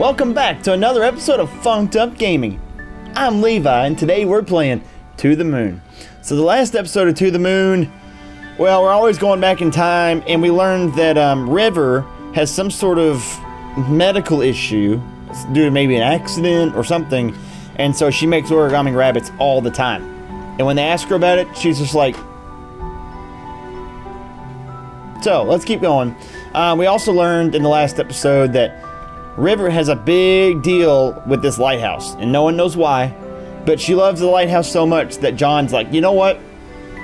Welcome back to another episode of Funked Up Gaming. I'm Levi, and today we're playing To the Moon. So the last episode of To the Moon, well, we're always going back in time, and we learned that River has some sort of medical issue due to maybe an accident or something, and so she makes origami rabbits all the time. And when they ask her about it, she's just like... So, let's keep going. We also learned in the last episode that River has a big deal with this lighthouse, and no one knows why, but she loves the lighthouse so much that John's like, you know what?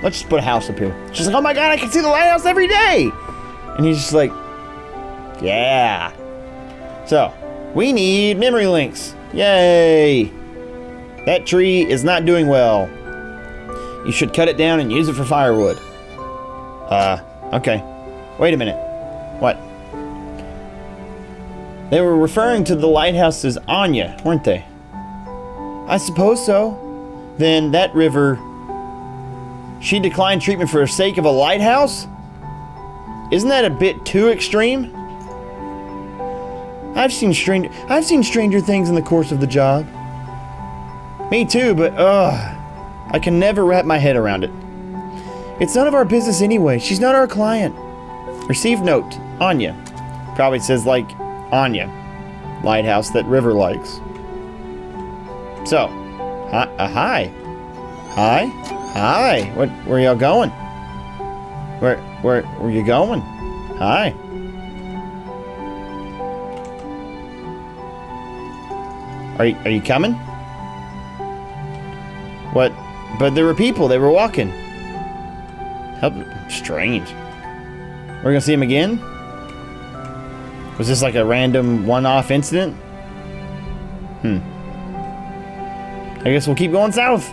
Let's just put a house up here. She's like, oh my god, I can see the lighthouse every day! And he's just like, yeah. So, we need memory links. Yay! That tree is not doing well. You should cut it down and use it for firewood. Okay. Wait a minute. What? They were referring to the lighthouse as Anya, weren't they? I suppose so. Then that River... She declined treatment for the sake of a lighthouse? Isn't that a bit too extreme? I've seen stranger things in the course of the job. Me too, but I can never wrap my head around it. It's none of our business anyway. She's not our client. Received note, Anya. Probably says like Anya, lighthouse that River likes. So, hi. Where y'all going? Where you going? Hi. Are you coming? What? But there were people. They were walking. How strange. We're gonna see him again? Was this like a random one-off incident? I guess we'll keep going south.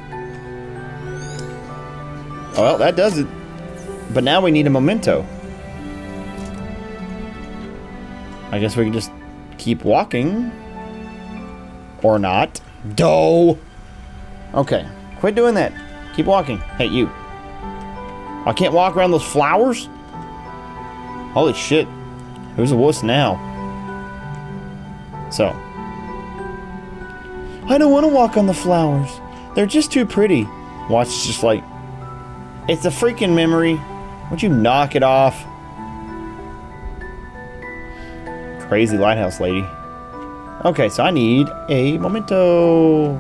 Well, that does it. But now we need a memento. I guess we can just keep walking. Or not. Doh! Okay. Quit doing that. Keep walking. Hey, you. I can't walk around those flowers? Holy shit. Who's a wuss now? So. I don't want to walk on the flowers. They're just too pretty. Watch just like... It's a freaking memory. Would you knock it off? Crazy lighthouse lady. Okay, so I need a memento.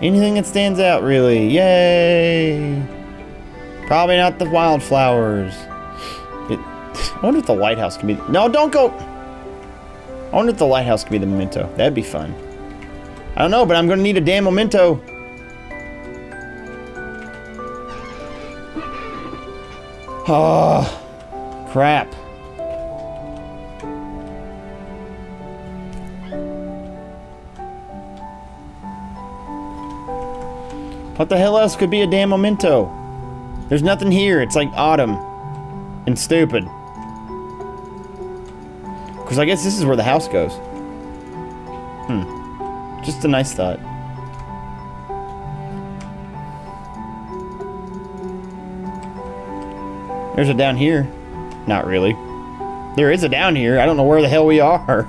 Anything that stands out, really. Yay! Probably not the wildflowers. I wonder if the lighthouse can be... No, don't go! I wonder if the lighthouse can be the memento. That'd be fun. I don't know, but I'm gonna need a damn memento. Oh, crap. What the hell else could be a damn memento? There's nothing here. It's like autumn. And stupid. Because I guess this is where the house goes. Just a nice thought. There's a down here. Not really. There is a down here. I don't know where the hell we are.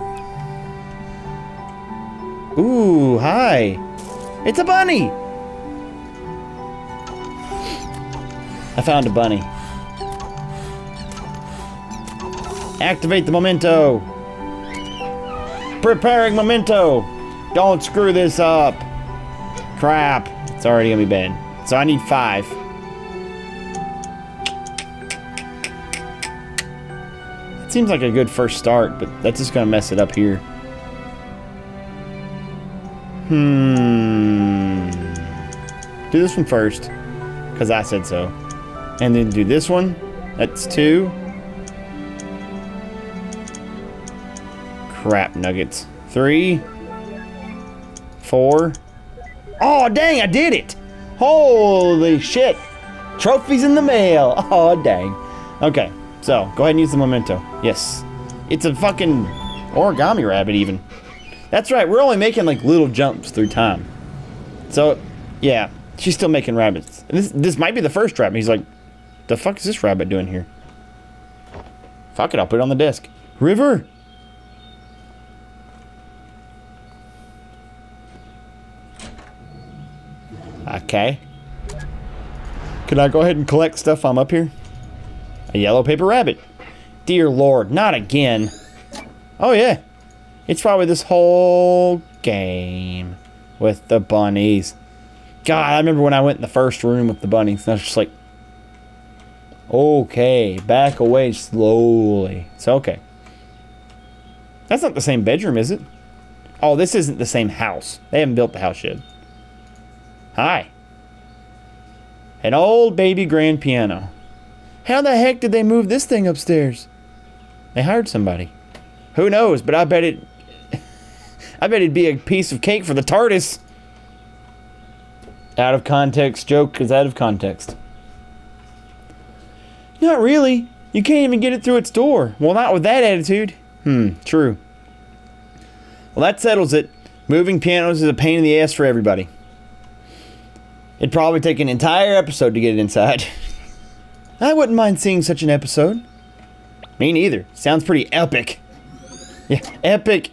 Ooh, hi. It's a bunny! I found a bunny. Activate the memento. Preparing memento. Don't screw this up. Crap. It's already gonna be bad. So I need 5. It seems like a good first start, but that's just gonna mess it up here. Do this one first, because I said so. And then do this one. That's 2. Crap nuggets. 3, 4. Oh dang, I did it! Holy shit! Trophies in the mail! Oh dang. Okay, so go ahead and use the memento. Yes. It's a fucking origami rabbit even. That's right, we're only making like little jumps through time. So, yeah, she's still making rabbits. This might be the first rabbit. He's like, the fuck is this rabbit doing here? Fuck it, I'll put it on the desk. River! Okay. Can I go ahead and collect stuff? I'm up here. A yellow paper rabbit. Dear Lord, not again. Oh, yeah. It's probably this whole game with the bunnies. God, I remember when I went in the first room with the bunnies. And I was just like, okay, back away slowly. It's okay. That's not the same bedroom, is it? Oh, this isn't the same house. They haven't built the house yet. Hi. An old baby grand piano. How the heck did they move this thing upstairs? They hired somebody. Who knows, but I bet it... I bet it'd be a piece of cake for the TARDIS. Out of context joke is out of context. Not really. You can't even get it through its door. Well, not with that attitude. True. Well, that settles it. Moving pianos is a pain in the ass for everybody. It'd probably take an entire episode to get it inside. I wouldn't mind seeing such an episode. Me neither. Sounds pretty epic. Yeah, epic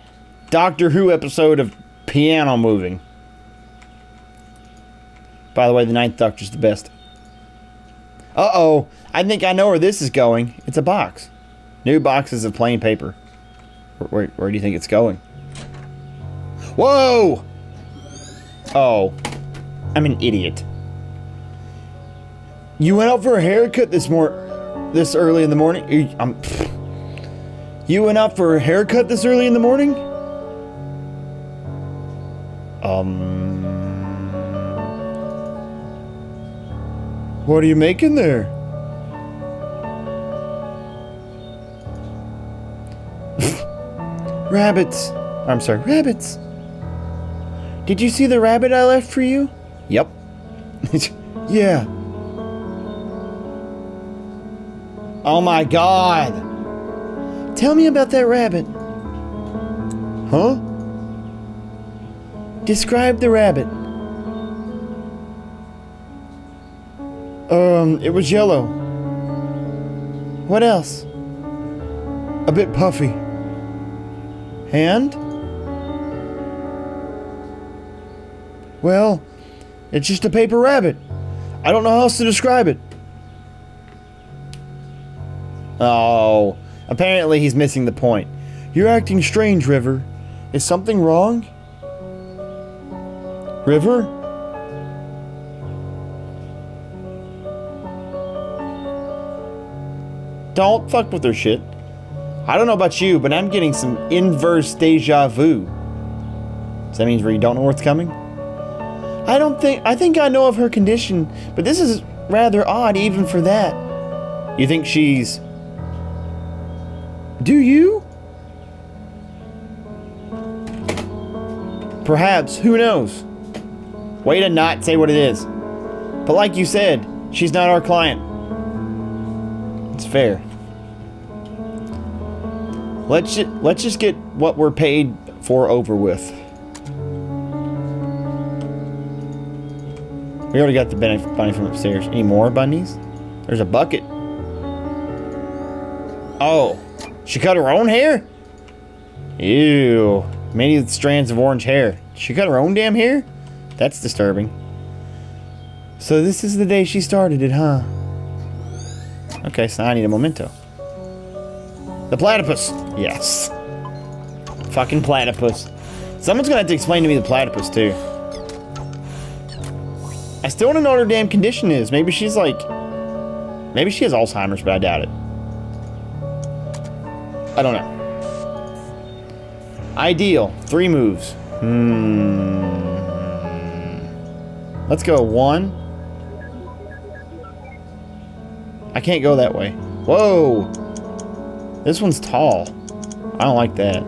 Doctor Who episode of piano moving. By the way, the Ninth Doctor's the best. Uh-oh. I think I know where this is going. It's a box. New boxes of plain paper. Where do you think it's going? Whoa! Oh. I'm an idiot. You went out for a haircut this early in the morning? You went out for a haircut this early in the morning? What are you making there? Rabbits. I'm sorry, rabbits. Did you see the rabbit I left for you? Yep. Yeah. Oh my God. Tell me about that rabbit. Huh? Describe the rabbit. It was yellow. What else? A bit puffy. And? Well, it's just a paper rabbit. I don't know how else to describe it. Oh, apparently he's missing the point. You're acting strange, River. Is something wrong? River? Don't fuck with her shit. I don't know about you, but I'm getting some inverse deja vu. Does that mean where you don't know where it's coming? I think I know of her condition, but this is rather odd even for that. You think she's... Do you? Perhaps, who knows? Way to not say what it is. But like you said, she's not our client. It's fair. Let's just get what we're paid for over with. We already got the bunny from upstairs. Any more bunnies? There's a bucket. Oh, she cut her own hair? Ew. Many strands of orange hair. She cut her own damn hair? That's disturbing. So this is the day she started it, huh? Okay, so I need a memento. The platypus. Yes. Fucking platypus. Someone's gonna have to explain to me the platypus, too. I still don't know what her damn condition is. Maybe she's like... Maybe she has Alzheimer's, but I doubt it. I don't know. Ideal. 3 moves. Let's go 1. I can't go that way. Whoa! This one's tall. I don't like that.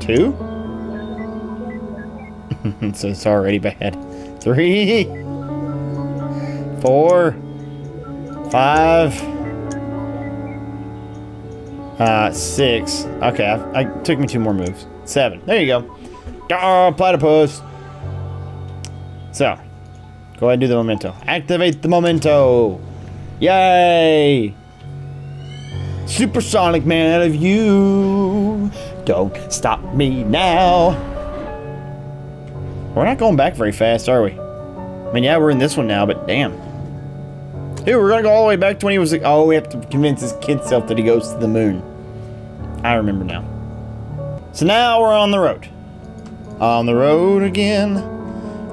Two? So it's already bad. 3. 4. 5. 6. Okay, I took me 2 more moves. 7. There you go. Oh, platypus. So, go ahead and do the memento. Activate the memento. Yay! Supersonic man out of you. Don't stop me now. We're not going back very fast, are we? I mean, yeah, we're in this one now, but damn. Dude, we're gonna go all the way back to when he was like, oh, we have to convince his kid self that he goes to the moon. I remember now. So now we're on the road. On the road again.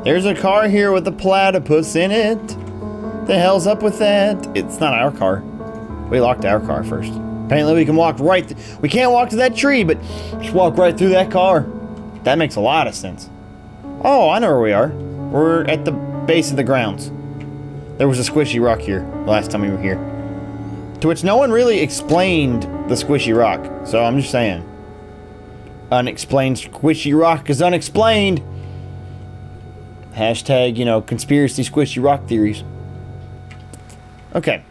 There's a car here with a platypus in it. The hell's up with that? It's not our car. We locked our car first. Apparently we can walk right we can't walk to that tree, but just walk right through that car. That makes a lot of sense. Oh, I know where we are. We're at the base of the grounds. There was a squishy rock here last time we were here. To which no one really explained the squishy rock. So I'm just saying. Unexplained squishy rock is unexplained. Hashtag, you know, conspiracy squishy rock theories. Okay.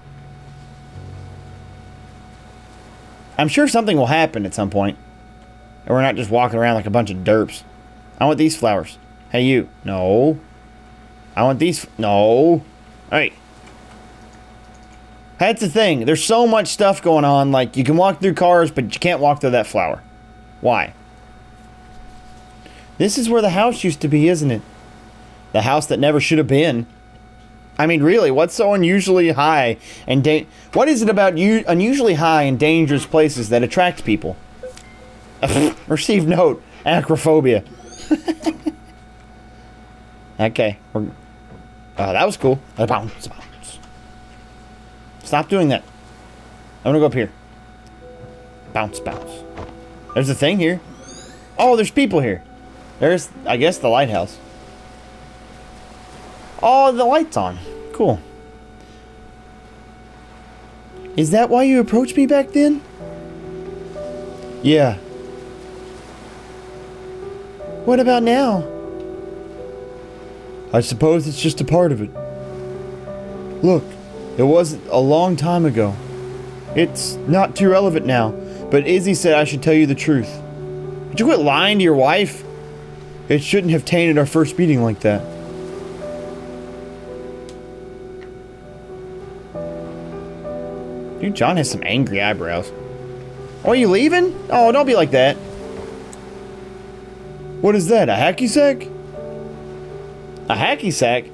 I'm sure something will happen at some point. And we're not just walking around like a bunch of derps. I want these flowers. Hey, you. No. I want these. No. Hey. That's the thing. There's so much stuff going on. Like, you can walk through cars, but you can't walk through that flower. Why? This is where the house used to be, isn't it? The house that never should have been. I mean, really, what's so unusually high and what is it about unusually high and dangerous places that attract people? Received note. Acrophobia. Okay. That was cool. Bounce, bounce. Stop doing that. I'm gonna go up here. Bounce, bounce. There's a thing here. Oh, there's people here. There's, I guess, the lighthouse. Oh, the light's on. Cool. Is that why you approached me back then? Yeah. What about now? I suppose it's just a part of it. Look, it wasn't a long time ago. It's not too relevant now, but Izzy said I should tell you the truth. Would you quit lying to your wife? It shouldn't have tainted our first meeting like that. Dude, John has some angry eyebrows. Oh, are you leaving? Oh, don't be like that. What is that, a hacky sack? A hacky sack?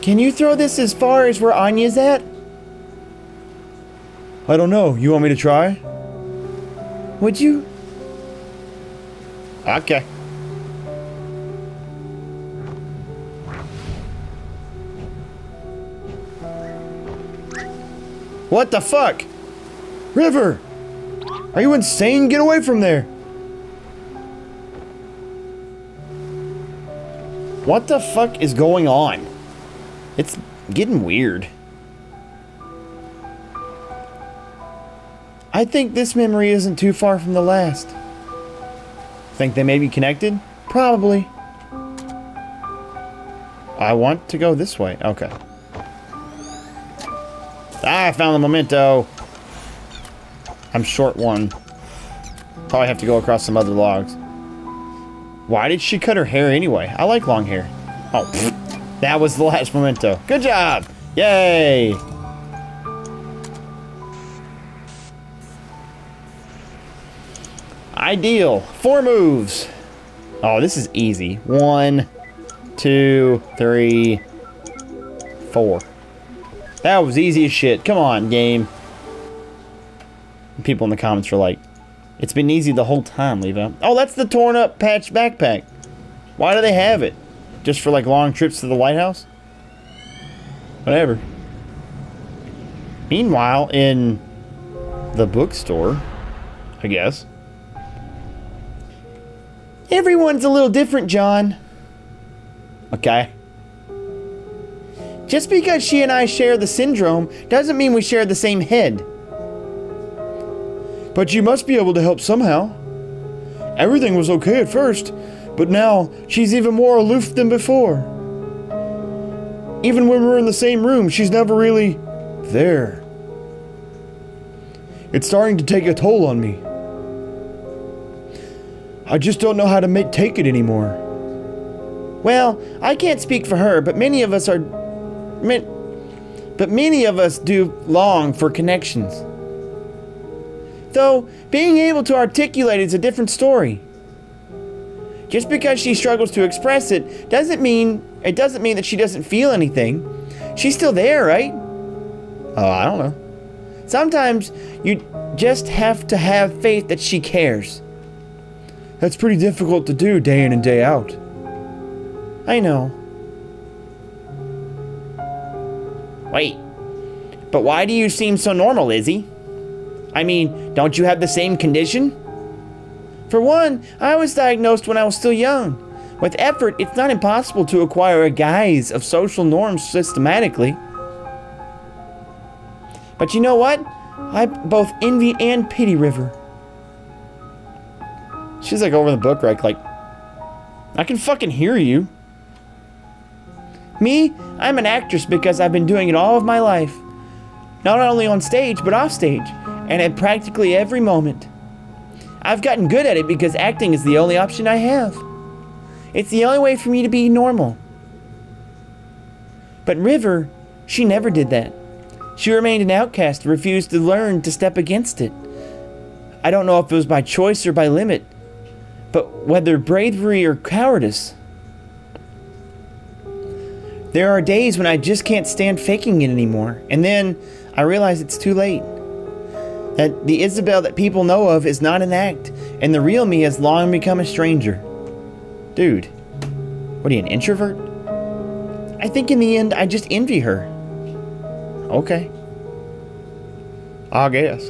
Can you throw this as far as where Anya's at? I don't know. You want me to try? Would you? Okay. What the fuck? River! Are you insane? Get away from there! What the fuck is going on? It's getting weird. I think this memory isn't too far from the last. Think they may be connected? Probably. I want to go this way. Okay. I found the memento. I'm short one. Probably have to go across some other logs. Why did she cut her hair anyway? I like long hair. Oh, pfft. That was the last memento. Good job! Yay! Ideal. 4 moves. Oh, this is easy. 1, 2, 3, 4. That was easy as shit. Come on, game. People in the comments are like, it's been easy the whole time, Levi. Oh, that's the torn up patch backpack. Why do they have it? Just for like long trips to the lighthouse? Whatever. Meanwhile, in the bookstore, I guess. Everyone's a little different, John. Okay. Just because she and I share the syndrome doesn't mean we share the same head. But you must be able to help somehow. Everything was okay at first, but now she's even more aloof than before. Even when we're in the same room, she's never really there. It's starting to take a toll on me. I just don't know how to take it anymore. Well, I can't speak for her, but many of us do long for connections. though, being able to articulate is a different story. Just because she struggles to express it doesn't mean that she doesn't feel anything. She's still there, right? Oh, I don't know. Sometimes you just have to have faith that she cares. That's pretty difficult to do day in and day out. I know. Wait. But why do you seem so normal, Izzy? I mean, don't you have the same condition? For one, I was diagnosed when I was still young. With effort, it's not impossible to acquire a guise of social norms systematically. But you know what? I both envy and pity River. She's like over the book rack, like, I can fucking hear you. Me? I'm an actress because I've been doing it all of my life. Not only on stage, but off stage, and at practically every moment. I've gotten good at it because acting is the only option I have. It's the only way for me to be normal. But River, she never did that. She remained an outcast, refused to learn to step against it. I don't know if it was by choice or by limit, but whether bravery or cowardice. There are days when I just can't stand faking it anymore, and then I realize it's too late. That the Isabel that people know of is not an act, and the real me has long become a stranger. Dude, what are you, an introvert? I think in the end, I just envy her. Okay. I guess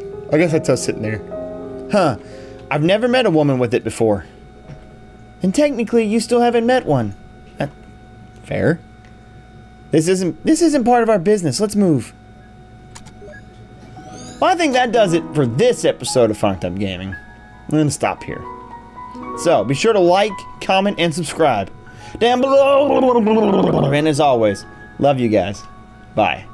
that's us sitting there. Huh. I've never met a woman with it before. And technically, you still haven't met one. Fair. This isn't part of our business. Let's move. Well, I think that does it for this episode of Funked Up Gaming. I'm going to stop here. So, be sure to like, comment, and subscribe down below. And as always, love you guys. Bye.